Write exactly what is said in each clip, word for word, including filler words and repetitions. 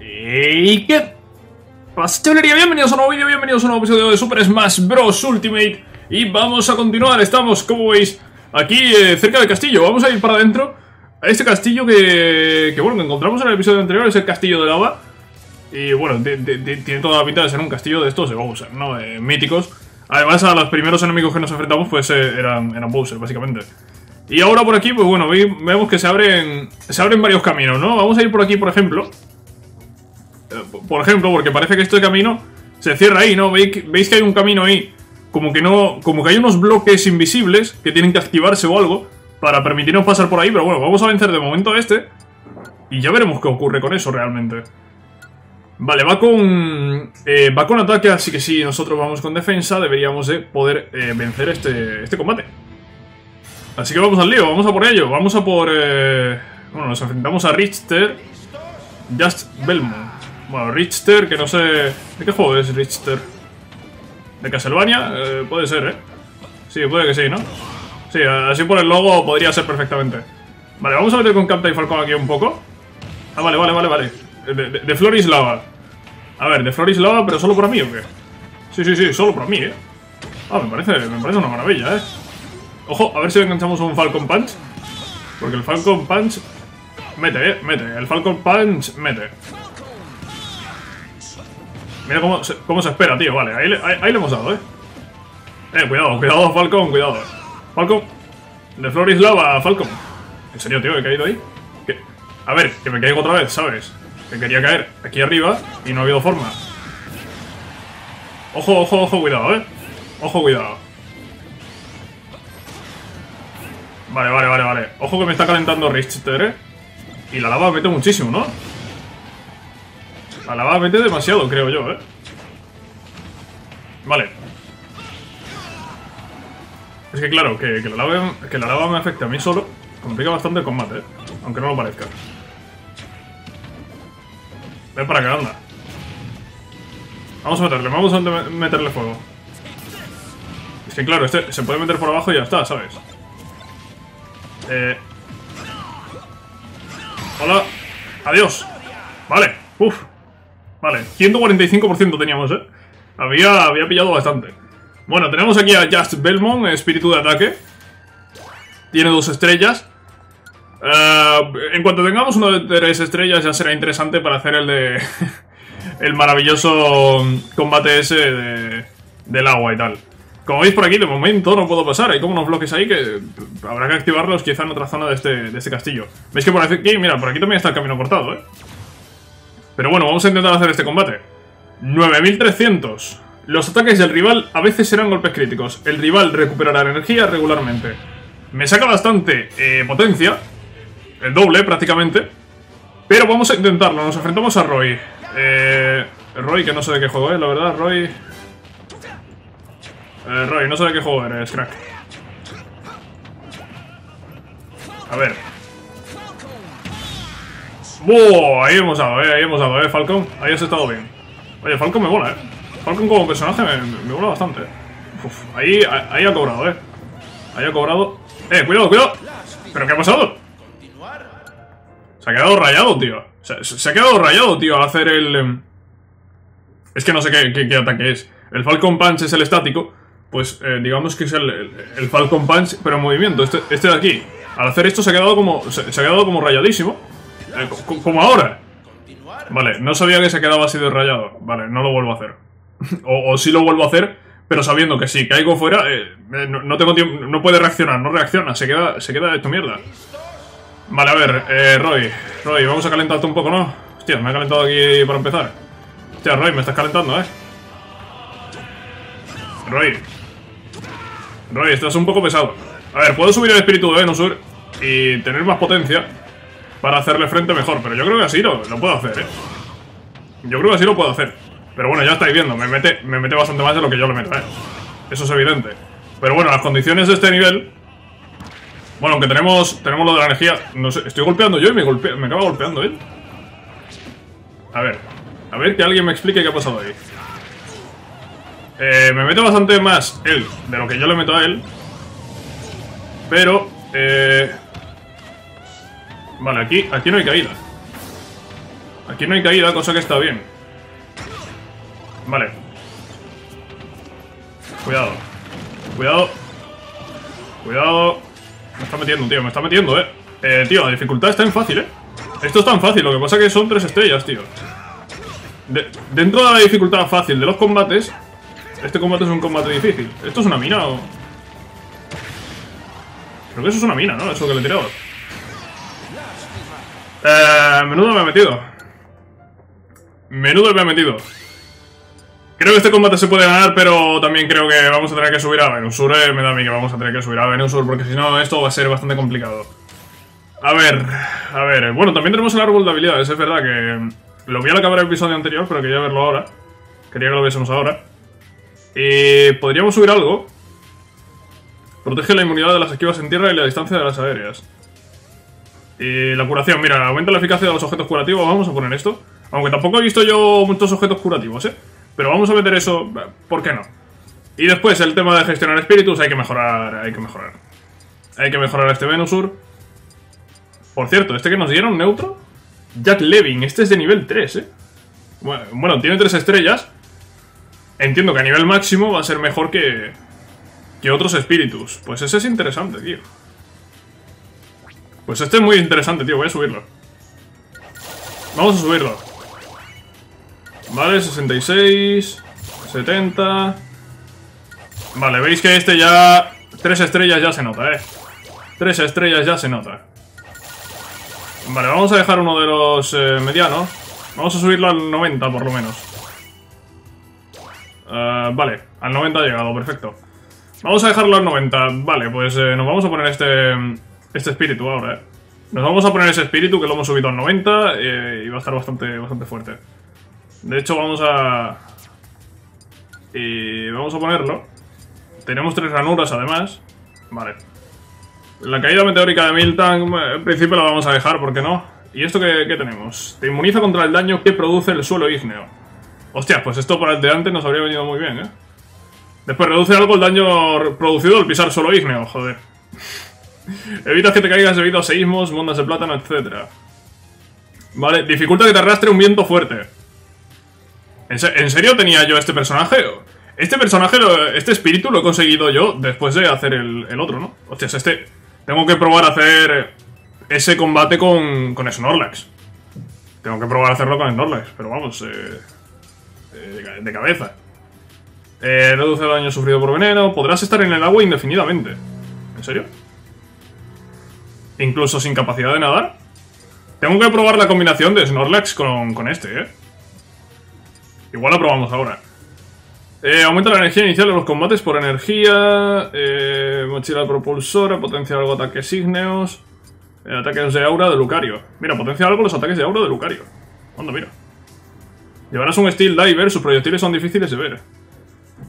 ¿Y qué pastelería? Bienvenidos a un nuevo vídeo, bienvenidos a un nuevo episodio de Super Smash Bros. Ultimate. Y vamos a continuar, estamos, como veis, aquí eh, cerca del castillo. Vamos a ir para adentro a este castillo que, que, bueno, que encontramos en el episodio anterior. Es el castillo de lava. Y bueno, de, de, de, tiene toda la pinta de ser un castillo de estos de Bowser, ¿no? Eh, míticos. Además, a los primeros enemigos que nos enfrentamos, pues eh, eran, eran Bowser, básicamente. Y ahora por aquí, pues bueno, vemos que se abren se abren varios caminos, ¿no? Vamos a ir por aquí, por ejemplo. Por ejemplo, porque parece que este camino se cierra ahí, ¿no? Veis que hay un camino ahí, como que no, como que hay unos bloques invisibles que tienen que activarse o algo para permitirnos pasar por ahí, pero bueno, vamos a vencer de momento a este y ya veremos qué ocurre con eso realmente. Vale, va con eh, va con ataque, así que si nosotros vamos con defensa deberíamos de poder eh, vencer este, este combate. Así que vamos al lío, vamos a por ello, vamos a por... Eh... Bueno, nos enfrentamos a Richter, Just Belmont. Bueno, Richter, que no sé... ¿De qué juego es Richter? ¿De Castlevania? Eh, puede ser, ¿eh? Sí, puede que sí, ¿no? Sí, así por el logo podría ser perfectamente. Vale, vamos a meter con Captain Falcon aquí un poco. Ah, vale, vale, vale, vale. De, de, de Floris Lava. A ver, de Floris Lava, pero solo para mí, ¿o qué? Sí, sí, sí, solo para mí, ¿eh? Ah, me parece, me parece una maravilla, ¿eh? Ojo, a ver si enganchamos un Falcon Punch. Porque el Falcon Punch... Mete, eh, mete. El Falcon Punch, mete. Mira cómo se, cómo se espera, tío. Vale, ahí le, ahí, ahí le hemos dado, eh. Eh, cuidado, cuidado, Falcon, cuidado. Falcon. De Floris Lava, Falcon. En serio, tío, he caído ahí. ¿Qué? A ver, que me caigo otra vez, ¿sabes? Que quería caer aquí arriba y no ha habido forma. Ojo, ojo, ojo, cuidado, eh. Ojo, cuidado. Vale, vale, vale, vale. Ojo que me está calentando Richter, ¿eh? Y la lava mete muchísimo, ¿no? La lava mete demasiado, creo yo, ¿eh? Vale. Es que claro, que, que, la lava, que la lava me afecta a mí solo. Complica bastante el combate, ¿eh? Aunque no lo parezca. Ven para acá, anda. Vamos a meterle, vamos a meterle fuego. Es que claro, este se puede meter por abajo y ya está, ¿sabes? Eh... Hola. Adiós. Vale. Uf. Vale. ciento cuarenta y cinco por ciento teníamos, ¿eh? Había, había pillado bastante. Bueno, tenemos aquí a Just Belmont, espíritu de ataque. Tiene dos estrellas. Uh, en cuanto tengamos una de tres estrellas ya será interesante para hacer el de... el maravilloso combate ese de, del agua y tal. Como veis por aquí, de momento no puedo pasar. Hay como unos bloques ahí que habrá que activarlos quizá en otra zona de este, de este castillo. ¿Veis que por aquí? Mira, por aquí también está el camino cortado, ¿eh? Pero bueno, vamos a intentar hacer este combate. nueve mil trescientos. Los ataques del rival a veces serán golpes críticos. El rival recuperará energía regularmente. Me saca bastante eh, potencia. El doble, prácticamente. Pero vamos a intentarlo. Nos enfrentamos a Roy. Eh, Roy, que no sé de qué juego es, la verdad. Roy... Eh, Roy, no sé de qué juego eres, crack. A ver. ¡Wow! Ahí hemos dado, eh, ahí hemos dado, eh, Falcon. Ahí has estado bien. Oye, Falcon me mola, eh. Falcon como personaje me, me, me mola bastante. Uf, ahí, ahí ha cobrado, eh. Ahí ha cobrado. Eh, cuidado, cuidado. ¿Pero qué ha pasado? Se ha quedado rayado, tío. Se, se ha quedado rayado, tío, al hacer el... Es que no sé qué, qué, qué ataque es. El Falcon Punch es el estático. Pues eh, digamos que es el, el, el Falcon Punch, pero en movimiento, este, este de aquí. Al hacer esto se ha quedado como, se, se ha quedado como rayadísimo, eh, co, como ahora. Vale, no sabía que se quedaba así de rayado. Vale, no lo vuelvo a hacer. O, o sí lo vuelvo a hacer, pero sabiendo que si caigo fuera, eh, no, no tengo tiempo, no puede reaccionar, no reacciona, se queda, se queda esto mierda. Vale, a ver, eh, Roy, Roy, vamos a calentarte un poco, ¿no? Hostia, me ha calentado aquí para empezar. Hostia, Roy, me estás calentando, eh Roy. Roy, estás un poco pesado. A ver, puedo subir el espíritu de Venusaur y tener más potencia para hacerle frente mejor, pero yo creo que así lo, lo puedo hacer, eh Yo creo que así lo puedo hacer. Pero bueno, ya estáis viendo, me mete, me mete bastante más de lo que yo le meto, eh eso es evidente. Pero bueno, las condiciones de este nivel... Bueno, aunque tenemos, tenemos lo de la energía... No sé, estoy golpeando yo y me, golpe, me acaba golpeando él. A ver, a ver que alguien me explique qué ha pasado ahí. Eh, me mete bastante más él de lo que yo le meto a él. Pero, eh... Vale, aquí, aquí no hay caída. Aquí no hay caída, cosa que está bien. Vale. Cuidado. Cuidado. Cuidado. Me está metiendo, tío. Me está metiendo, eh. Eh, tío, la dificultad está en fácil, eh. Esto es tan fácil. Lo que pasa es que son tres estrellas, tío. De dentro de la dificultad fácil de los combates, este combate es un combate difícil. ¿Esto es una mina o...? Creo que eso es una mina, ¿no? Eso que le he tirado. Eh, menudo me ha metido. Menudo me ha metido. Creo que este combate se puede ganar, pero también creo que vamos a tener que subir a Venusaur. Eh, me da a mí que vamos a tener que subir a Venusaur, porque si no esto va a ser bastante complicado. A ver, a ver. Bueno, también tenemos el árbol de habilidades, es verdad que... Lo vi al acabar el episodio anterior, pero quería verlo ahora. Quería que lo viésemos ahora. Y podríamos subir algo. Protege la inmunidad de las esquivas en tierra y la distancia de las aéreas. Y la curación, mira, aumenta la eficacia de los objetos curativos. Vamos a poner esto. Aunque tampoco he visto yo muchos objetos curativos, eh. Pero vamos a meter eso, ¿por qué no? Y después el tema de gestionar espíritus. Hay que mejorar, hay que mejorar. Hay que mejorar este Venusaur. Por cierto, este que nos dieron, neutro, Jack Levin, este es de nivel tres, eh. Bueno, bueno, tiene tres estrellas. Entiendo que a nivel máximo va a ser mejor que... que otros espíritus. Pues ese es interesante, tío. Pues este es muy interesante, tío. Voy a subirlo. Vamos a subirlo. Vale, sesenta y seis. setenta. Vale, veis que este ya... Tres estrellas ya se nota, eh. Tres estrellas ya se nota. Vale, vamos a dejar uno de los eh, medianos. Vamos a subirlo al noventa, por lo menos. Uh, vale, al noventa ha llegado, perfecto. Vamos a dejarlo al noventa. Vale, pues eh, nos vamos a poner este... Este espíritu ahora, eh. Nos vamos a poner ese espíritu que lo hemos subido al noventa, eh, y va a estar bastante, bastante fuerte. De hecho, vamos a... Y vamos a ponerlo. Tenemos tres ranuras, además. Vale. La caída meteórica de Miltank, en principio la vamos a dejar, ¿por qué no? ¿Y esto qué, qué tenemos? Te inmuniza contra el daño que produce el suelo ígneo. Hostia, pues esto para el de antes nos habría venido muy bien, eh. Después reduce algo el daño producido al pisar suelo ígneo, joder. Evitas que te caigas debido a seísmos, ondas de plátano, etcétera. Vale, dificulta que te arrastre un viento fuerte. ¿En, se ¿En serio tenía yo este personaje? Este personaje, lo este espíritu lo he conseguido yo después de hacer el, el otro, ¿no? Hostias, este... Tengo que probar a hacer ese combate con, con Snorlax. Tengo que probar a hacerlo con Snorlax, pero vamos, eh, eh, de cabeza. Eh, reduce el daño sufrido por veneno. Podrás estar en el agua indefinidamente. ¿En serio? Incluso sin capacidad de nadar. Tengo que probar la combinación de Snorlax con, con este, eh. Igual la probamos ahora. Eh, aumenta la energía inicial de los combates por energía. Eh, mochila propulsora. Potencia algo ataques ígneos. Eh, ataques de aura de Lucario. Mira, potencia algo los ataques de aura de Lucario. Onda, mira. Llevarás un Steel Diver. Sus proyectiles son difíciles de ver.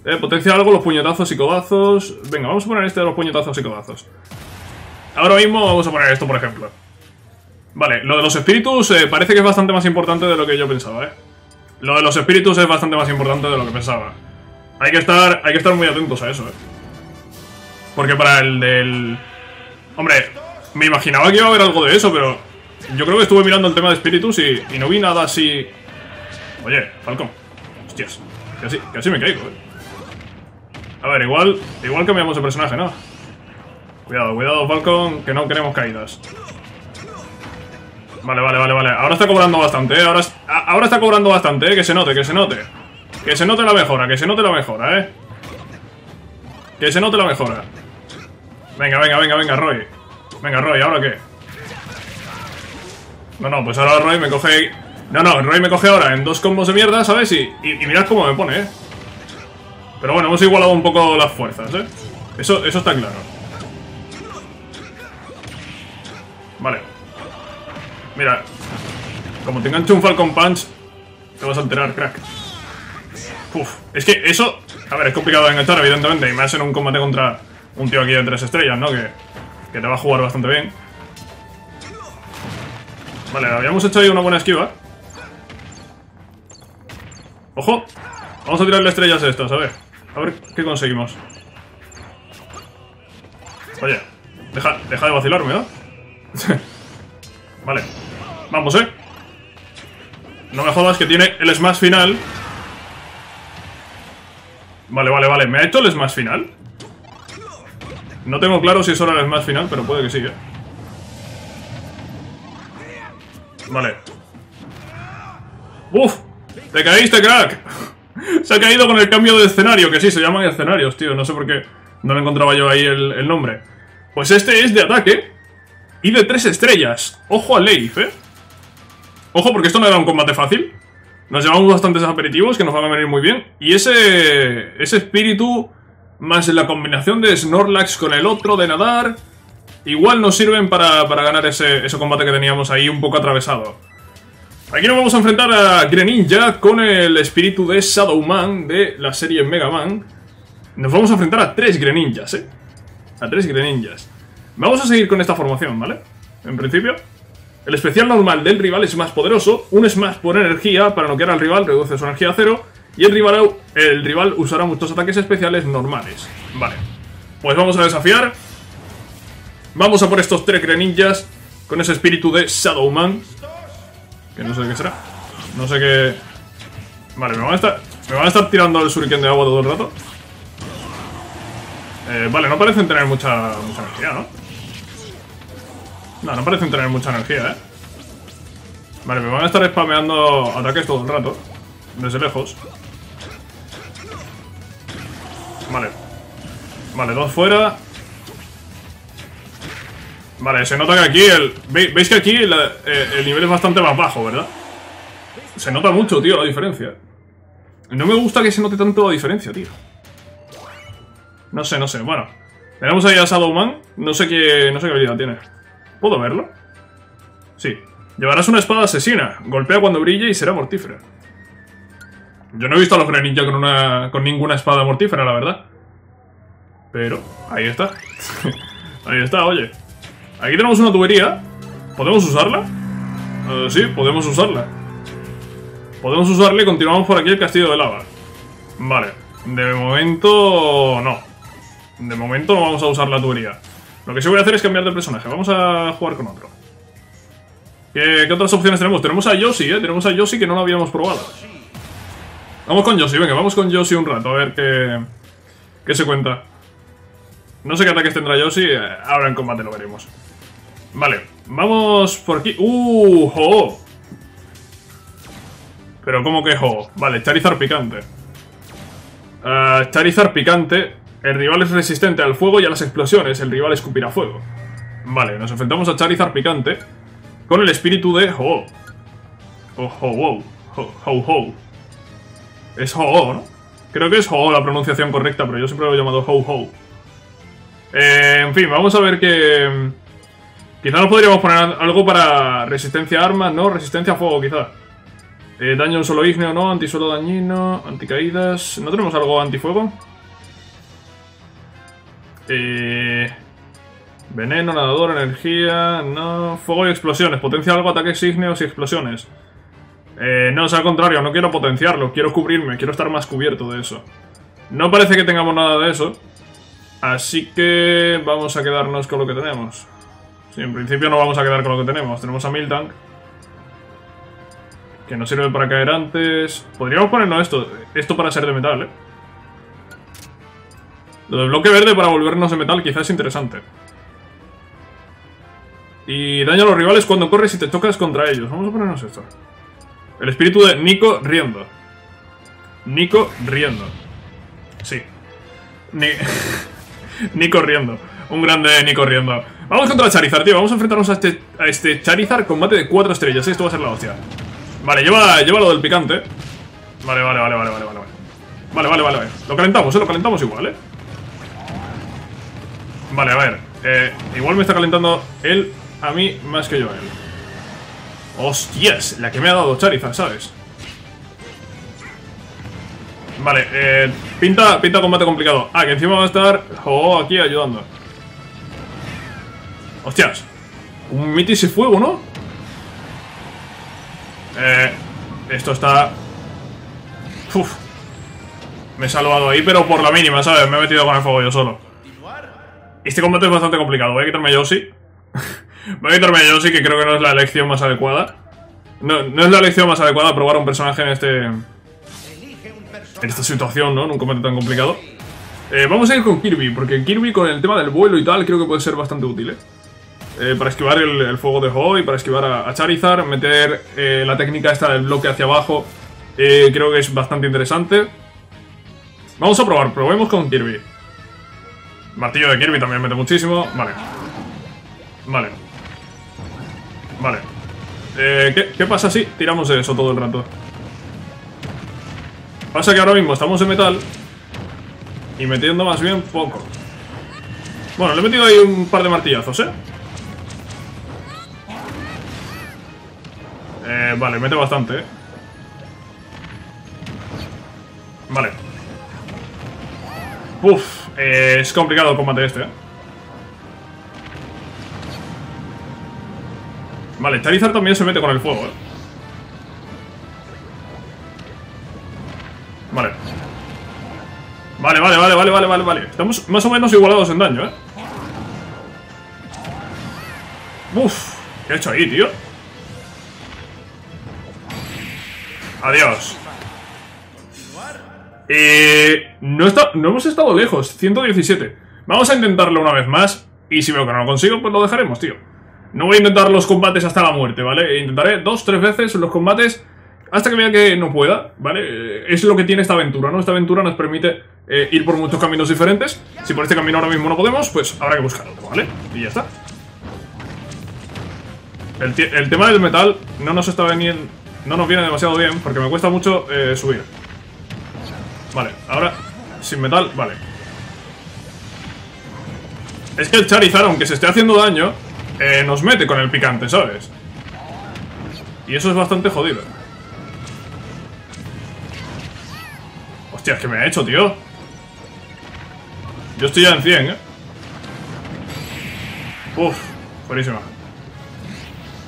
Eh, potencia algo los puñetazos y codazos. Venga, vamos a poner este de los puñetazos y codazos. Ahora mismo vamos a poner esto, por ejemplo. Vale, lo de los espíritus eh, parece que es bastante más importante de lo que yo pensaba, ¿eh? Lo de los espíritus es bastante más importante de lo que pensaba. Hay que estar, hay que estar muy atentos a eso, ¿eh? Porque para el del... Hombre, me imaginaba que iba a haber algo de eso, pero... Yo creo que estuve mirando el tema de espíritus y, y no vi nada así... Oye, Falcon. Hostias, casi, casi me caigo, ¿eh? A ver, igual, igual cambiamos de personaje, ¿no? Cuidado, cuidado, Falcon, que no queremos caídas. Vale, vale, vale, vale. Ahora está cobrando bastante, eh. Ahora, ahora está cobrando bastante, eh. Que se note, que se note. Que se note la mejora, que se note la mejora, eh. Que se note la mejora. Venga, venga, venga, venga, Roy. Venga, Roy, ¿ahora qué? No, no, pues ahora Roy me coge... No, no, Roy me coge ahora en dos combos de mierda, ¿sabes? Y, y, y mirad cómo me pone, eh. Pero bueno, hemos igualado un poco las fuerzas, eh. Eso, eso está claro. Vale. Mira, como te enganche un Falcon Punch, te vas a alterar, crack. Uf, es que eso... A ver, es complicado de enganchar, evidentemente. Y más en un combate contra un tío aquí de tres estrellas, ¿no? Que, que te va a jugar bastante bien. Vale, habíamos hecho ahí una buena esquiva. ¡Ojo! Vamos a tirarle estrellas a estas, a ver. A ver qué conseguimos. Oye, deja, deja de vacilarme, ¿no? Vale, vamos, eh. No me jodas que tiene el Smash final. Vale, vale, vale. ¿Me ha hecho el Smash final? No tengo claro si es ahora el Smash final, pero puede que sí, ¿eh? Vale. ¡Uf! ¡Te caíste, crack! Se ha caído con el cambio de escenario, que sí, se llaman escenarios, tío. No sé por qué no le encontraba yo ahí el, el nombre. Pues este es de ataque y de tres estrellas. Ojo a Leif, ¿eh? Ojo, porque esto no era un combate fácil. Nos llevamos bastantes aperitivos que nos van a venir muy bien. Y ese, ese espíritu más la combinación de Snorlax con el otro de nadar igual nos sirven para, para ganar ese, ese combate que teníamos ahí un poco atravesado. Aquí nos vamos a enfrentar a Greninja con el espíritu de Shadow Man de la serie Mega Man. Nos vamos a enfrentar a tres Greninjas, ¿eh? A tres Greninjas. Vamos a seguir con esta formación, ¿vale? En principio, el especial normal del rival es más poderoso. Un Smash por energía para noquear al rival, reduce su energía a cero. Y el rival, el rival usará muchos ataques especiales normales. Vale, pues vamos a desafiar. Vamos a por estos tres Greninjas con ese espíritu de Shadow Man, que no sé qué será. No sé qué... Vale, me van a estar, me van a estar tirando el shuriken de agua todo el rato. Eh, vale, no parecen tener mucha, mucha energía, ¿no? No, no parecen tener mucha energía, ¿eh? Vale, me van a estar spameando ataques todo el rato, desde lejos. Vale. Vale, dos fuera. Vale, se nota que aquí el... Veis que aquí la, eh, el nivel es bastante más bajo, ¿verdad? Se nota mucho, tío, la diferencia. No me gusta que se note tanto la diferencia, tío. No sé, no sé, bueno. Tenemos ahí a Shadow Man. No sé qué, no sé qué habilidad tiene. ¿Puedo verlo? Sí. Llevarás una espada asesina. Golpea cuando brille y será mortífera. Yo no he visto a los Greninja con una con ninguna espada mortífera, la verdad. Pero, ahí está. Ahí está, oye. Aquí tenemos una tubería. ¿Podemos usarla? Uh, sí, podemos usarla. Podemos usarla y continuamos por aquí el castillo de lava. Vale. De momento, no. De momento no vamos a usar la tubería. Lo que sí voy a hacer es cambiar de personaje. Vamos a jugar con otro. ¿Qué, qué otras opciones tenemos? Tenemos a Yoshi, ¿eh? Tenemos a Yoshi que no lo habíamos probado. Vamos con Yoshi, venga, vamos con Yoshi un rato. A ver qué, qué se cuenta. No sé qué ataques tendrá Yoshi. Ahora en combate lo veremos. Vale, vamos por aquí. ¡Uh! ¡Ho-Oh! Pero ¿cómo que Ho-Oh? Vale, Charizard picante. Uh, Charizard picante. El rival es resistente al fuego y a las explosiones. El rival escupirá fuego. Vale, nos enfrentamos a Charizard picante con el espíritu de Ho-Oh. O Ho-Oh. Ho-Oh. Es Ho-Oh, ¿no? Creo que es Ho-Oh la pronunciación correcta, pero yo siempre lo he llamado Ho-Oh. Eh, en fin, vamos a ver que... Quizá nos podríamos poner algo para resistencia a armas, ¿no? Resistencia a fuego, quizá. Eh, daño en suelo ígneo, ¿no? Antisuelo dañino, anticaídas... ¿No tenemos algo antifuego? Eh... Veneno, nadador, energía... No... Fuego y explosiones. Potencia algo, ataques ígneos y explosiones. Eh, no, o sea, al contrario, no quiero potenciarlo. Quiero cubrirme, quiero estar más cubierto de eso. No parece que tengamos nada de eso. Así que vamos a quedarnos con lo que tenemos. Sí, en principio no vamos a quedar con lo que tenemos. Tenemos a Miltank, que nos sirve para caer antes. Podríamos ponernos esto. Esto para ser de metal, ¿eh? Lo del bloque verde para volvernos de metal quizás es interesante. Y daño a los rivales cuando corres y te chocas contra ellos. Vamos a ponernos esto. El espíritu de Nico riendo. Nico riendo. Sí. Ni... Ni corriendo. Un grande Ni corriendo. Vamos contra Charizard, tío. Vamos a enfrentarnos a este, a este Charizard. Combate de cuatro estrellas. Esto va a ser la hostia. Vale, lleva, lleva lo del picante. Vale, vale, vale, vale, vale, vale. Vale, vale, vale, vale. Lo calentamos, eh. Lo calentamos igual, eh. Vale, a ver. Eh, igual me está calentando él a mí más que yo a él. Hostias, la que me ha dado Charizard, ¿sabes? Vale, eh, pinta, pinta combate complicado. Ah, que encima va a estar Ho-Oh aquí ayudando. Hostias. Un mitis y fuego, ¿no? Eh, esto está... Uf. Me he salvado ahí, pero por la mínima, ¿sabes? Me he metido con el fuego yo solo. Este combate es bastante complicado. Voy a quitarme a Yoshi. Voy a quitarme a Yoshi, que creo que no es la elección más adecuada. No, no es la elección más adecuada probar a un personaje en este... En esta situación, ¿no? En un combate tan complicado. Eh, vamos a ir con Kirby, porque Kirby con el tema del vuelo y tal creo que puede ser bastante útil, ¿eh? Eh, para esquivar el, el fuego de Ho-Oh y para esquivar a, a Charizard. Meter eh, la técnica esta del bloque hacia abajo, eh, creo que es bastante interesante. Vamos a probar, probemos con Kirby. Martillo de Kirby también mete muchísimo. Vale. Vale. Vale. Eh, ¿qué, ¿Qué pasa si tiramos de eso todo el rato? Pasa que ahora mismo estamos en metal y metiendo más bien poco. Bueno, le he metido ahí un par de martillazos, ¿eh? Eh, vale, mete bastante, ¿eh? Vale. Uf, eh, es complicado el combate este, ¿eh? Vale, Charizard también se mete con el fuego, ¿eh? Vale. Vale, vale, vale, vale, vale, vale, vale. Estamos más o menos igualados en daño, ¿eh? Uf, ¿qué he hecho ahí, tío? Adiós. Eh, no, está, no hemos estado lejos. ciento diecisiete. Vamos a intentarlo una vez más. Y si veo que no lo consigo, pues lo dejaremos, tío. No voy a intentar los combates hasta la muerte, ¿vale? Intentaré dos, tres veces los combates hasta que vea que no pueda, ¿vale? Es lo que tiene esta aventura, ¿no? Esta aventura nos permite eh, ir por muchos caminos diferentes. Si por este camino ahora mismo no podemos, pues habrá que buscar otro, ¿vale? Y ya está. El, el tema del metal no nos está veniendo, no nos viene demasiado bien porque me cuesta mucho eh, subir. Vale, ahora sin metal, vale. Es que el Charizard, aunque se esté haciendo daño, eh, nos mete con el picante, ¿sabes? Y eso es bastante jodido. Hostia, es que me ha hecho, tío. Yo estoy ya en cien, ¿eh? Uf, fuerísima.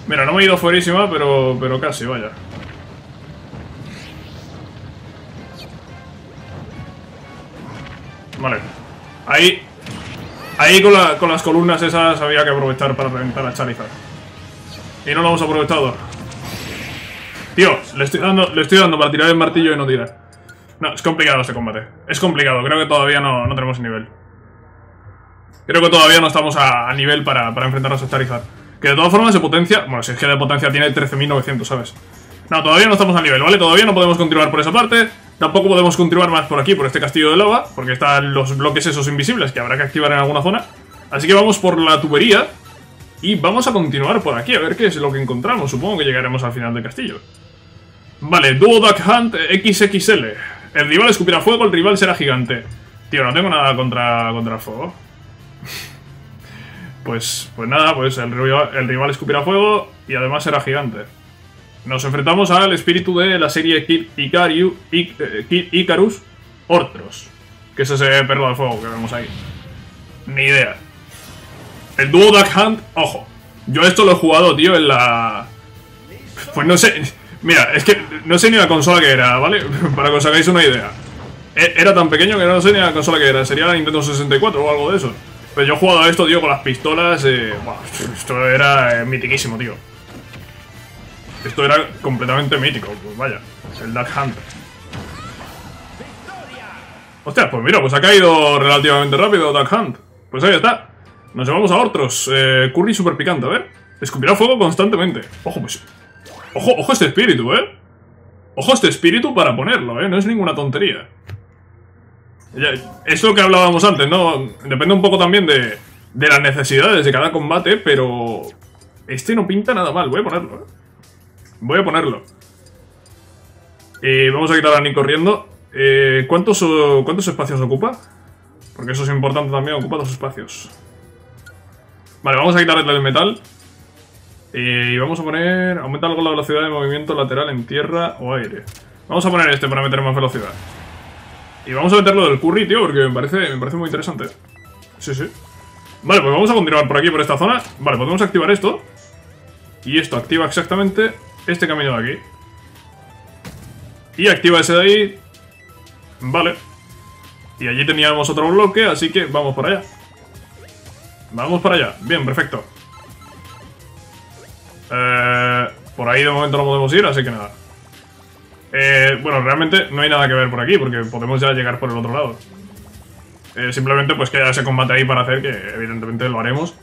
Mira, no me he ido fuerísima, pero, pero casi, vaya. Vale, ahí, ahí con, la, con las columnas esas había que aprovechar para reventar a Charizard. Y no lo hemos aprovechado. Tío, le estoy dando, le estoy dando para tirar el martillo y no tirar. No, es complicado este combate. Es complicado, creo que todavía no, no tenemos nivel. Creo que todavía no estamos a, a nivel para, para enfrentarnos a Charizard. Que de todas formas se potencia, bueno, si es que de potencia tiene trece mil novecientos, ¿sabes? No, todavía no estamos a nivel, ¿vale? Todavía no podemos continuar por esa parte. Tampoco podemos continuar más por aquí, por este castillo de lava, porque están los bloques esos invisibles que habrá que activar en alguna zona. Así que vamos por la tubería y vamos a continuar por aquí, a ver qué es lo que encontramos. Supongo que llegaremos al final del castillo. Vale, dúo Duck Hunt equis equis ele. El rival escupirá fuego, el rival será gigante. Tío, no tengo nada contra, contra fuego. Pues, pues nada, pues el rival, el rival escupirá fuego y además será gigante. Nos enfrentamos al espíritu de la serie Kid Icarus, Kid Icarus Ortros, que es ese perro de fuego que vemos ahí. Ni idea. El dúo Duck Hunt, ojo. Yo esto lo he jugado, tío, en la... Pues no sé... Mira, es que no sé ni la consola que era, ¿vale? Para que os hagáis una idea. Era tan pequeño que no sé ni la consola que era. Sería la Nintendo sesenta y cuatro o algo de eso. Pero yo he jugado a esto, tío, con las pistolas. Eh... Bueno, esto era eh, mitiquísimo, tío. Esto era completamente mítico, pues vaya. El Duck Hunt. Hostia, pues mira, pues ha caído relativamente rápido Duck Hunt. Pues ahí está. Nos llevamos a Ortros. Eh, curry super picante, a ver. Escupirá fuego constantemente. Ojo, pues. Ojo, ojo este espíritu, ¿eh? Ojo este espíritu para ponerlo, ¿eh? No es ninguna tontería. Es lo que hablábamos antes, ¿no? Depende un poco también de, de las necesidades de cada combate, pero... Este no pinta nada mal, voy a ponerlo, ¿eh? Voy a ponerlo. Eh, vamos a quitar a Nick corriendo. Eh, ¿cuántos, ¿Cuántos espacios ocupa? Porque eso es importante también, ocupa dos espacios. Vale, vamos a quitar el metal. Eh, y vamos a poner... Aumenta algo la velocidad de movimiento lateral en tierra o aire. Vamos a poner este para meter más velocidad. Y vamos a meterlo del curry, tío, porque me parece, me parece muy interesante. Sí, sí. Vale, pues vamos a continuar por aquí, por esta zona. Vale, podemos activar esto. Y esto activa exactamente... Este camino de aquí. Y activa ese de ahí. Vale. Y allí teníamos otro bloque, así que vamos para allá. Vamos para allá. Bien, perfecto. Eh, Por ahí de momento no podemos ir, así que nada. Eh, bueno, realmente no hay nada que ver por aquí, porque podemos ya llegar por el otro lado. Eh, simplemente pues que haya ese combate ahí para hacer, que evidentemente lo haremos,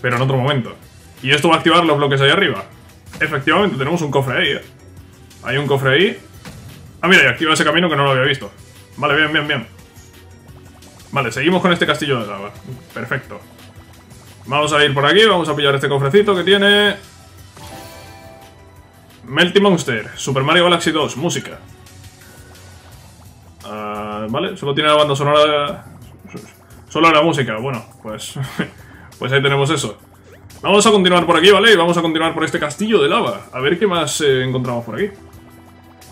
pero en otro momento. Y esto va a activar los bloques ahí arriba. Efectivamente, tenemos un cofre ahí, eh. Hay un cofre ahí. Ah, mira, y activa ese camino que no lo había visto. Vale, bien, bien, bien. Vale, seguimos con este castillo de lava. Perfecto. Vamos a ir por aquí, vamos a pillar este cofrecito que tiene... Melty Monster, Super Mario Galaxy dos, música. Uh, vale, solo tiene la banda sonora... Solo la música, bueno, pues... pues ahí tenemos eso. Vamos a continuar por aquí, ¿vale? Y vamos a continuar por este castillo de lava. A ver qué más eh, encontramos por aquí.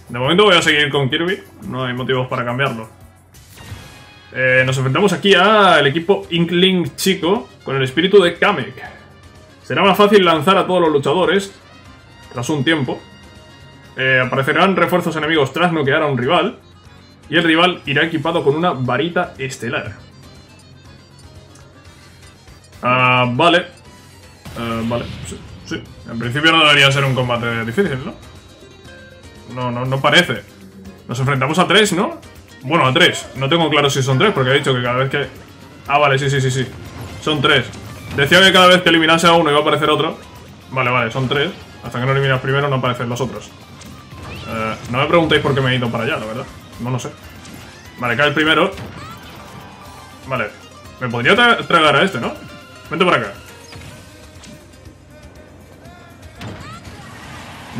De momento voy a seguir con Kirby. No hay motivos para cambiarlo. Eh, nos enfrentamos aquí al equipo Inkling chico con el espíritu de Kamek. Será más fácil lanzar a todos los luchadores... Tras un tiempo, eh, aparecerán refuerzos enemigos tras noquear a un rival, y el rival irá equipado con una varita estelar. Ah, vale. Ah, vale, sí, sí. En principio no debería ser un combate difícil, ¿no? No, no, no parece. Nos enfrentamos a tres, ¿no? Bueno, a tres. No tengo claro si son tres, porque he dicho que cada vez que... Ah, vale, sí, sí, sí, sí. Son tres. Decía que cada vez que eliminase a uno iba a aparecer otro. Vale, vale, son tres. Hasta que no eliminas primero no aparecen los otros. eh, No me preguntéis por qué me he ido para allá, la verdad. No lo sé. Vale, cae el primero. Vale. Me podría tra tragar a este, ¿no? Vente por acá.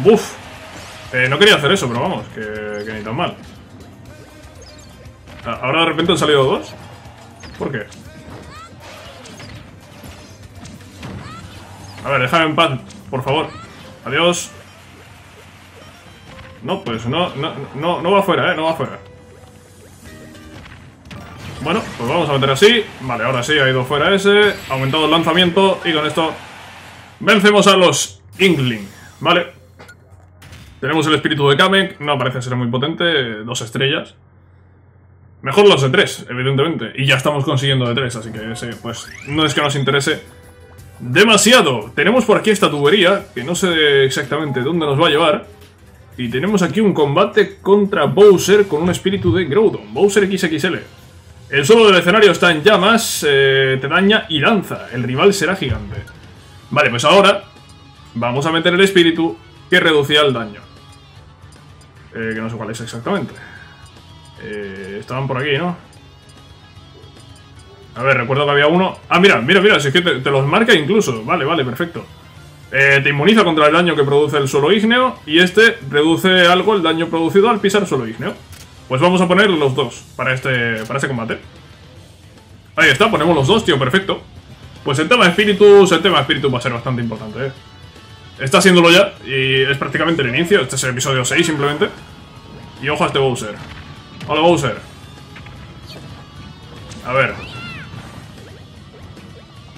Buf. eh, No quería hacer eso, pero vamos, que, que ni tan mal. Ahora de repente han salido dos. ¿Por qué? A ver, déjame en paz, por favor. Adiós. No, pues no, no, no, no va afuera, eh, no va afuera. Bueno, pues vamos a meter así. Vale, ahora sí, ha ido fuera ese. Aumentado el lanzamiento y con esto vencemos a los Inkling. Vale. Tenemos el espíritu de Kamek, no parece ser muy potente. Dos estrellas. Mejor los de tres, evidentemente. Y ya estamos consiguiendo de tres, así que ese pues no es que nos interese demasiado. Tenemos por aquí esta tubería, que no sé exactamente dónde nos va a llevar. Y tenemos aquí un combate contra Bowser con un espíritu de Groudon, Bowser equis equis ele. El suelo del escenario está en llamas, eh, te daña y lanza. El rival será gigante. Vale, pues ahora vamos a meter el espíritu que reducía el daño. Eh, que no sé cuál es exactamente. Eh, estaban por aquí, ¿no? A ver, recuerdo que había uno... Ah, mira, mira, mira, si es que te, te los marca incluso. Vale, vale, perfecto. Eh, te inmuniza contra el daño que produce el suelo ígneo. Y este reduce algo el daño producido al pisar suelo ígneo. Pues vamos a poner los dos para este, para este combate. Ahí está, ponemos los dos, tío, perfecto. Pues el tema espíritus, el tema espíritus va a ser bastante importante, eh. Está haciéndolo ya y es prácticamente el inicio. Este es el episodio seis simplemente. Y ojo a este Bowser. Hola, Bowser. A ver...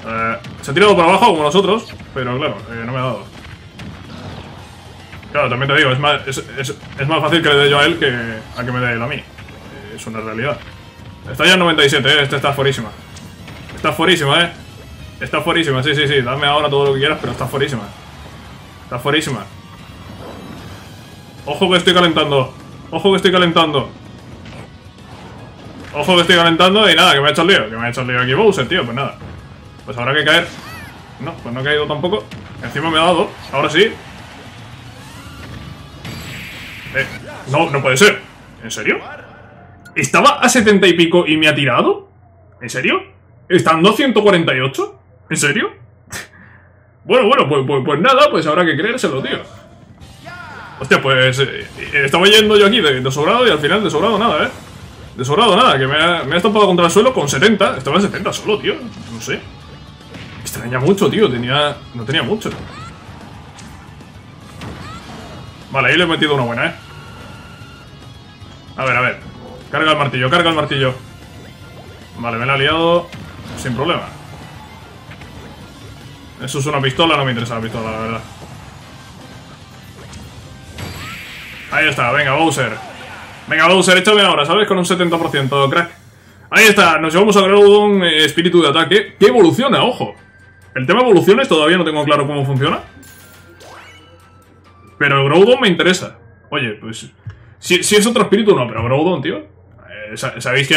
Eh, se ha tirado para abajo como nosotros, pero claro, eh, no me ha dado. Claro, también te digo, es más, es, es, es más fácil que le dé yo a él que a que me dé él a mí. Eh, es una realidad. Está ya en noventa y siete, eh, esta está fuerísima. Está fuerísima, eh. Está fuerísima, sí, sí, sí, dame ahora todo lo que quieras, pero está fuerísima. Está fuerísima. Ojo que estoy calentando, ojo que estoy calentando. Ojo que estoy calentando y nada, que me ha hecho el lío, que me ha hecho el lío aquí Bowser, tío, pues nada. Pues habrá que caer. No, pues no ha caído tampoco. Encima me ha dado. Ahora sí. Eh, no, no puede ser. ¿En serio? ¿Estaba a setenta y pico y me ha tirado? ¿En serio? ¿Estando a ciento cuarenta y ocho? ¿En serio? Bueno, bueno, pues, pues, pues nada, pues habrá que creérselo, tío. Hostia, pues... Eh, estaba yendo yo aquí de, de sobrado y al final de sobrado nada, eh. De sobrado nada, que me ha, me ha estampado contra el suelo con setenta. Estaba en setenta solo, tío. No sé. Extraña mucho, tío, tenía... No tenía mucho. Vale, ahí le he metido una buena, eh. A ver, a ver. Carga el martillo, carga el martillo. Vale, me la ha liado sin problema. Eso es una pistola, no me interesa la pistola, la verdad. Ahí está, venga, Bowser. Venga, Bowser, échame ahora, ¿sabes? Con un setenta por ciento, crack. Ahí está, nos llevamos a Groudon, eh, espíritu de ataque, que evoluciona, ojo. El tema evoluciones todavía no tengo claro cómo funciona. Pero Groudon me interesa. Oye, pues... Si, si es otro espíritu, no, pero Groudon, tío. Eh, sabéis que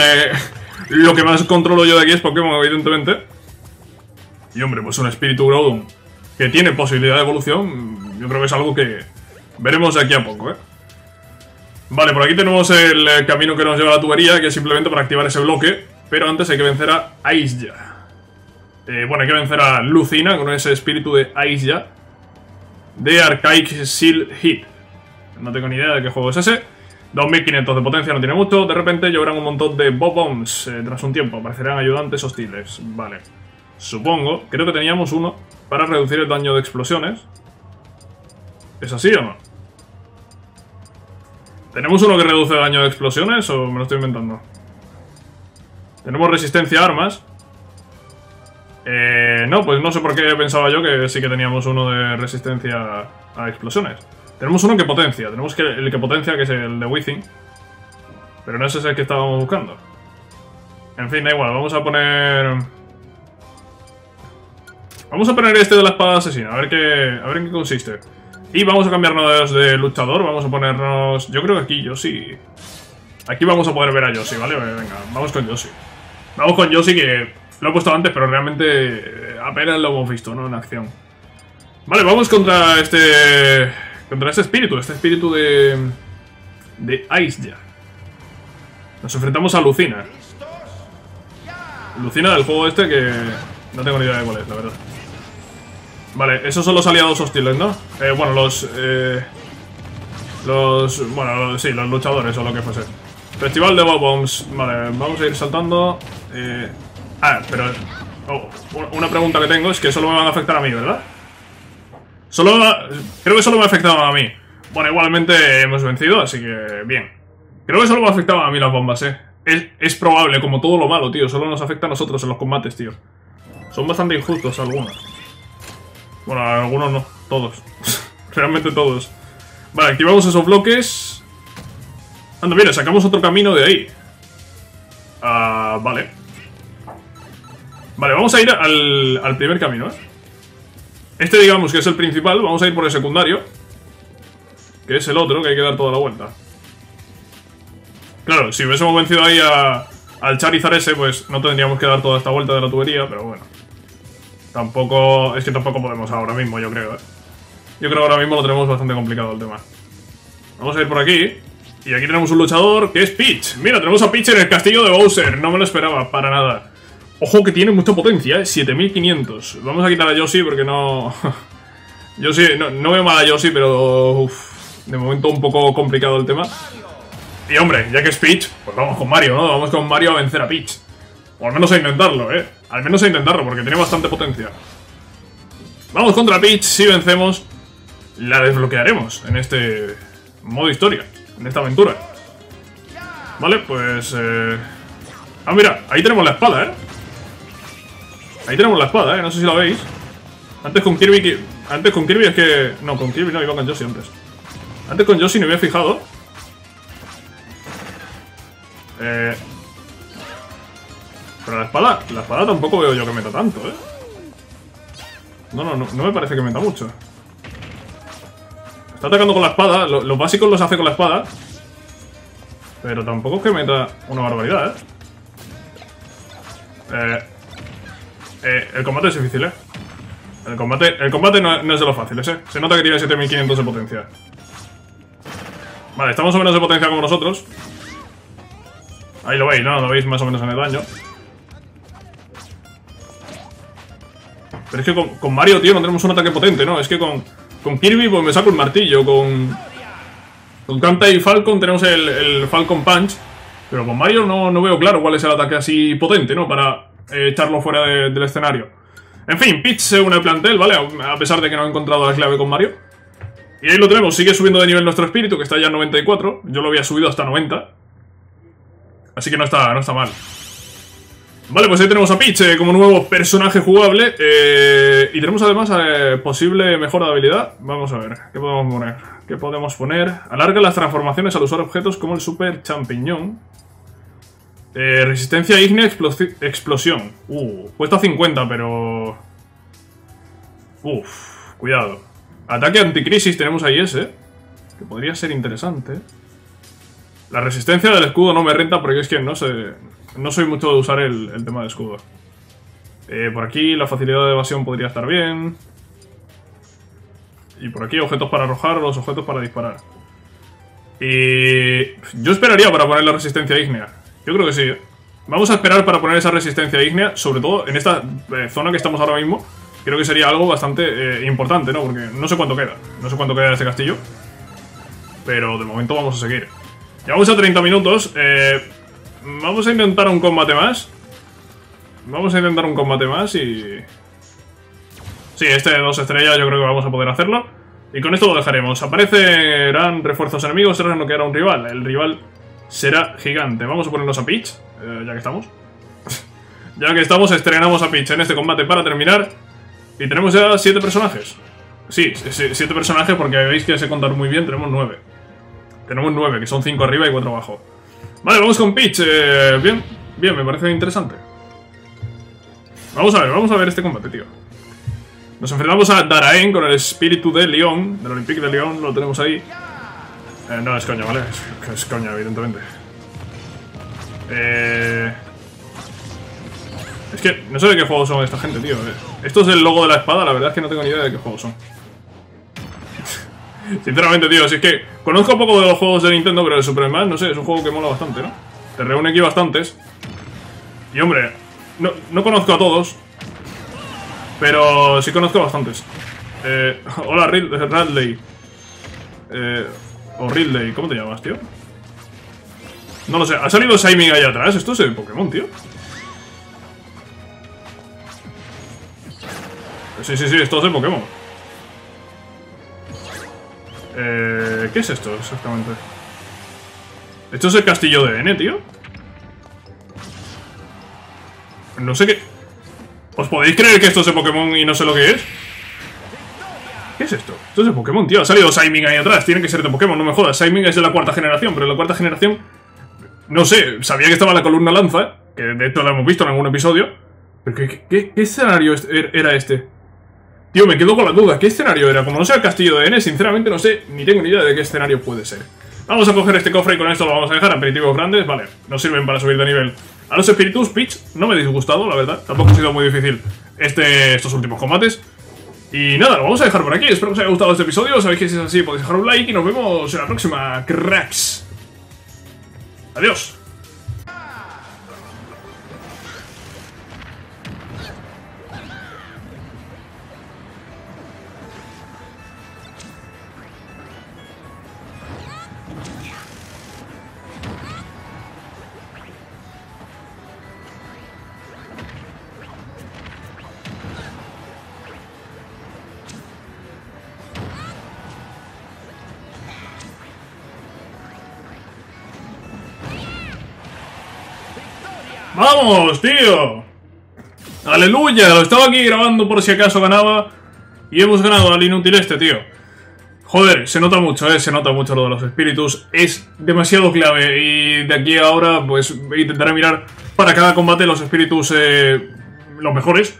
lo que más controlo yo de aquí es Pokémon, evidentemente. Y hombre, pues un espíritu Groudon que tiene posibilidad de evolución, yo creo que es algo que veremos de aquí a poco, ¿eh? Vale, por aquí tenemos el camino que nos lleva a la tubería, que es simplemente para activar ese bloque. Pero antes hay que vencer a Aisya. Eh, bueno, hay que vencer a Lucina con ese espíritu de Aisya de Archaic Seal Hit. No tengo ni idea de qué juego es ese. dos mil quinientos de potencia, no tiene mucho. De repente lloverán un montón de bob-bombs. Eh, tras un tiempo aparecerán ayudantes hostiles. Vale, supongo. Creo que teníamos uno para reducir el daño de explosiones. ¿Es así o no? ¿Tenemos uno que reduce el daño de explosiones o me lo estoy inventando? Tenemos resistencia a armas. Eh, no, pues no sé por qué pensaba yo que sí que teníamos uno de resistencia a explosiones. Tenemos uno que potencia. Tenemos que el que potencia, que es el de Within. Pero no ese es el que estábamos buscando. En fin, da igual. Vamos a poner... Vamos a poner este de la espada asesina. A ver qué, a ver en qué consiste. Y vamos a cambiarnos de luchador. Vamos a ponernos... Yo creo que aquí Yoshi... Aquí vamos a poder ver a Yoshi, ¿vale? Venga, vamos con Yoshi. Vamos con Yoshi, que lo he puesto antes, pero realmente apenas lo hemos visto, ¿no? En acción. Vale, vamos contra este... Contra este espíritu, este espíritu de... De Aisya. Nos enfrentamos a Lucina. Lucina del juego este que... No tengo ni idea de cuál es, la verdad. Vale, esos son los aliados hostiles, ¿no? Eh, bueno, los... Eh, los... Bueno, los, sí, los luchadores o lo que fuese. Festival de Bob-Bombs. Vale, vamos a ir saltando. Eh, ah, pero... Oh, una pregunta que tengo es que solo me van a afectar a mí, ¿verdad? Solo... Creo que solo me afectaba a mí. Bueno, igualmente hemos vencido, así que... Bien. Creo que solo me afectaban a mí las bombas, ¿eh? Es, es probable, como todo lo malo, tío. Solo nos afecta a nosotros en los combates, tío. Son bastante injustos algunos. Bueno, algunos no, todos. Realmente todos. Vale, activamos esos bloques. Anda, mira, sacamos otro camino de ahí. Ah, vale. Vale, vamos a ir al, al primer camino, ¿eh? Este, digamos, que es el principal. Vamos a ir por el secundario, que es el otro, que hay que dar toda la vuelta. Claro, si hubiésemos vencido ahí a, al Charizard ese, pues no tendríamos que dar toda esta vuelta de la tubería, pero bueno. Tampoco... Es que tampoco podemos ahora mismo, yo creo, ¿eh? Yo creo que ahora mismo lo tenemos bastante complicado el tema. Vamos a ir por aquí. Y aquí tenemos un luchador, que es Peach. Mira, tenemos a Peach en el castillo de Bowser. No me lo esperaba, para nada. Ojo que tiene mucha potencia, ¿eh? siete mil quinientos. Vamos a quitar a Yoshi porque no... Yoshi, no, no veo mal a Yoshi, pero... Uf, de momento un poco complicado el tema. Y hombre, ya que es Peach, pues vamos con Mario, ¿no? Vamos con Mario a vencer a Peach. O al menos a intentarlo, ¿eh? Al menos a intentarlo, porque tiene bastante potencia. Vamos contra Peach, si vencemos, la desbloquearemos en este modo historia, en esta aventura. Vale, pues... Eh... Ah, mira, ahí tenemos la espada, ¿eh? Ahí tenemos la espada, ¿eh? No sé si la veis. Antes con Kirby... Que... Antes con Kirby es que... No, con Kirby no, iba con Yoshi antes. Antes con Yoshi no me había fijado. Eh... Pero la espada... La espada tampoco veo yo que meta tanto, ¿eh? No, no, no, no me parece que meta mucho. Está atacando con la espada. Lo, los básicos los hace con la espada. Pero tampoco es que meta una barbaridad, ¿eh? Eh... Eh, el combate es difícil, ¿eh? El combate, el combate no, no es de los fáciles, ¿eh? Se nota que tiene siete mil quinientos de potencia. Vale, está más o menos de potencia como nosotros. Ahí lo veis, ¿no? Lo veis más o menos en el daño. Pero es que con, con Mario, tío, no tenemos un ataque potente, ¿no? Es que con, con Kirby pues me saco el martillo. Con con Captain y Falcon tenemos el, el Falcon Punch. Pero con Mario no, no veo claro cuál es el ataque así potente, ¿no? Para... echarlo fuera de, del escenario. En fin, Peach se une al plantel, ¿vale? A pesar de que no he encontrado la clave con Mario. Y ahí lo tenemos, sigue subiendo de nivel nuestro espíritu, que está ya en noventa y cuatro. Yo lo había subido hasta noventa. Así que no está, no está mal. Vale, pues ahí tenemos a Peach eh, como nuevo personaje jugable. eh, Y tenemos además eh, posible mejora de habilidad. Vamos a ver, ¿qué podemos poner? ¿Qué podemos poner? Alarga las transformaciones al usar objetos como el super champiñón. Eh, resistencia ígnea explosión. Uh, cuesta cincuenta, pero... Uff, cuidado. Ataque anticrisis tenemos ahí ese, que podría ser interesante. La resistencia del escudo no me renta porque es que no sé, no soy mucho de usar el, el tema de escudo. Eh, por aquí la facilidad de evasión podría estar bien. Y por aquí objetos para arrojar, los objetos para disparar. Y yo esperaría para poner la resistencia ígnea. Yo creo que sí. Vamos a esperar para poner esa resistencia ígnea, sobre todo en esta eh, zona que estamos ahora mismo. Creo que sería algo bastante eh, importante, ¿no? Porque no sé cuánto queda. No sé cuánto queda de este castillo. Pero de momento vamos a seguir. Llevamos a treinta minutos. Eh, vamos a intentar un combate más. Vamos a intentar un combate más y... Sí, este de dos estrellas yo creo que vamos a poder hacerlo. Y con esto lo dejaremos. Aparecerán refuerzos enemigos, será no quedará un rival. El rival será gigante. Vamos a ponernos a Peach, eh, ya que estamos. Ya que estamos, estrenamos a Peach en este combate para terminar. Y tenemos ya siete personajes. Sí, siete personajes porque veis que sé contar muy bien. Tenemos nueve. Tenemos nueve, que son cinco arriba y cuatro abajo. Vale, vamos con Peach. Eh, bien, bien, me parece interesante. Vamos a ver, vamos a ver este combate, tío. Nos enfrentamos a Daraen con el espíritu de León, del Olympique de León, lo tenemos ahí. Eh, no, es coña, ¿vale? Es, es coña, evidentemente. Eh... Es que no sé de qué juegos son esta gente, tío. Esto es el logo de la espada, la verdad es que no tengo ni idea de qué juegos son. Sinceramente, tío, si es que conozco poco de los juegos de Nintendo, pero el Super Smash, no sé, es un juego que mola bastante, ¿no? Te reúne aquí bastantes. Y hombre, no, no conozco a todos, pero sí conozco a bastantes. Eh, hola, Ridley. Eh, o Ridley, ¿cómo te llamas, tío? No lo sé, ha salido Simon ahí atrás, esto es el Pokémon, tío. Sí, sí, sí, esto es el Pokémon. Eh, ¿Qué es esto exactamente? Esto es el castillo de N, tío. No sé qué... ¿Os podéis creer que esto es el Pokémon y no sé lo que es? ¿Qué es esto? Esto es el Pokémon, tío. Ha salido Simon ahí atrás. Tiene que ser de Pokémon, no me jodas. Simon es de la cuarta generación, pero en la cuarta generación... No sé, sabía que estaba la columna lanza, que de hecho la hemos visto en algún episodio... ¿Pero qué, qué, qué, qué escenario era este? Tío, me quedo con la duda. ¿Qué escenario era? Como no sea el castillo de N, sinceramente no sé, ni tengo ni idea de qué escenario puede ser. Vamos a coger este cofre y con esto lo vamos a dejar. Aperitivos grandes, vale, nos sirven para subir de nivel. A los espíritus, Peach, no me he disgustado, la verdad. Tampoco ha sido muy difícil este, estos últimos combates. Y nada, lo vamos a dejar por aquí. Espero que os haya gustado este episodio. Sabéis que si es así podéis dejar un like y nos vemos en la próxima, cracks. Adiós. ¡Vamos, tío! ¡Aleluya! Lo estaba aquí grabando por si acaso ganaba. Y hemos ganado al inútil este, tío. Joder, se nota mucho, eh. Se nota mucho lo de los espíritus. Es demasiado clave. Y de aquí a ahora, pues, intentaré mirar para cada combate los espíritus eh, los mejores.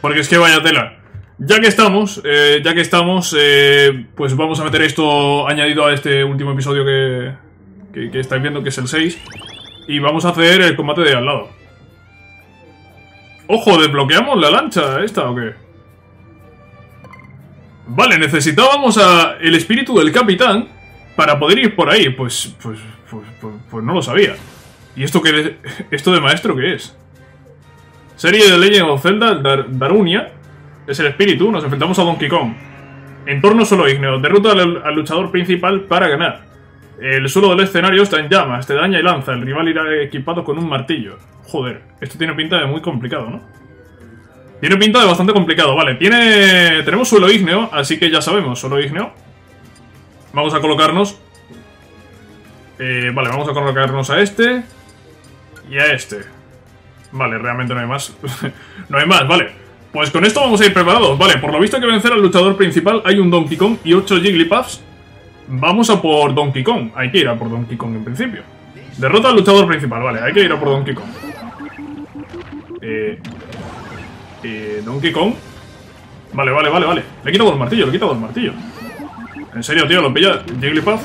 Porque es que vaya tela. Ya que estamos, eh, ya que estamos, eh, pues vamos a meter esto añadido a este último episodio que, que, que estáis viendo, que es el seis. Y vamos a hacer el combate de al lado. ¡Ojo! ¿Desbloqueamos la lancha esta o qué? Vale, necesitábamos a el espíritu del capitán para poder ir por ahí. Pues, pues, pues, pues, pues no lo sabía. ¿Y esto qué es? ¿Esto de maestro qué es? Serie de Legend of Zelda, Dar Darunia. Es el espíritu, nos enfrentamos a Donkey Kong. Entorno solo ígneo, derrota al, al luchador principal para ganar. El suelo del escenario está en llamas, te daña y lanza. El rival irá equipado con un martillo. Joder, esto tiene pinta de muy complicado, ¿no? Tiene pinta de bastante complicado, vale. Tiene... Tenemos suelo ígneo, así que ya sabemos, suelo ígneo. Vamos a colocarnos. Eh, vale, vamos a colocarnos a este. Y a este. Vale, realmente no hay más. No hay más, vale. Pues con esto vamos a ir preparados. Vale, por lo visto hay que vencer al luchador principal. Hay un Donkey Kong y ocho Jigglypuffs. Vamos a por Donkey Kong. Hay que ir a por Donkey Kong en principio. Derrota al luchador principal, vale, hay que ir a por Donkey Kong. Eh, eh, Donkey Kong Vale, vale, vale, vale. Le he quitado el martillo, le he quitado el martillo. En serio, tío, lo pilla Jigglypuff.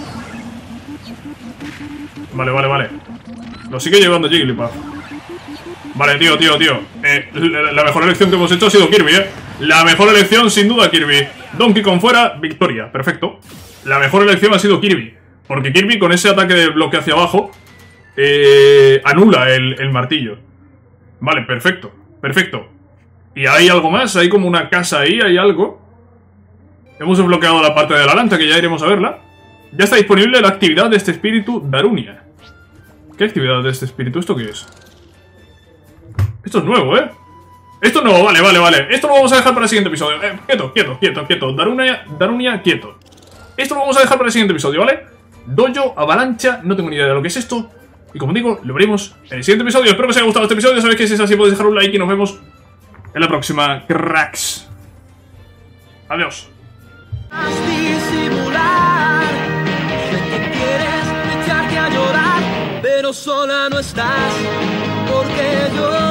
Vale, vale, vale. Lo sigue llevando Jigglypuff. Vale, tío, tío, tío. Eh, la mejor elección que hemos hecho ha sido Kirby, eh. La mejor elección, sin duda, Kirby. Donkey Kong fuera, victoria. Perfecto. La mejor elección ha sido Kirby. Porque Kirby, con ese ataque de bloque hacia abajo, eh, anula el, el martillo. Vale, perfecto. Perfecto. Y hay algo más, hay como una casa ahí, hay algo. Hemos desbloqueado la parte de la lanza, que ya iremos a verla. Ya está disponible la actividad de este espíritu, Darunia. ¿Qué actividad de este espíritu? ¿Esto qué es? Esto es nuevo, ¿eh? Esto no, vale, vale, vale. Esto lo vamos a dejar para el siguiente episodio. Eh, quieto, quieto, quieto, quieto. Darunia, Darunia, quieto. Esto lo vamos a dejar para el siguiente episodio, ¿vale? Dojo, avalancha, no tengo ni idea de lo que es esto. Y como digo, lo veremos en el siguiente episodio. Espero que os haya gustado este episodio. Sabéis que si es así podéis dejar un like y nos vemos en la próxima, cracks. Adiós. Sola no estás, porque yo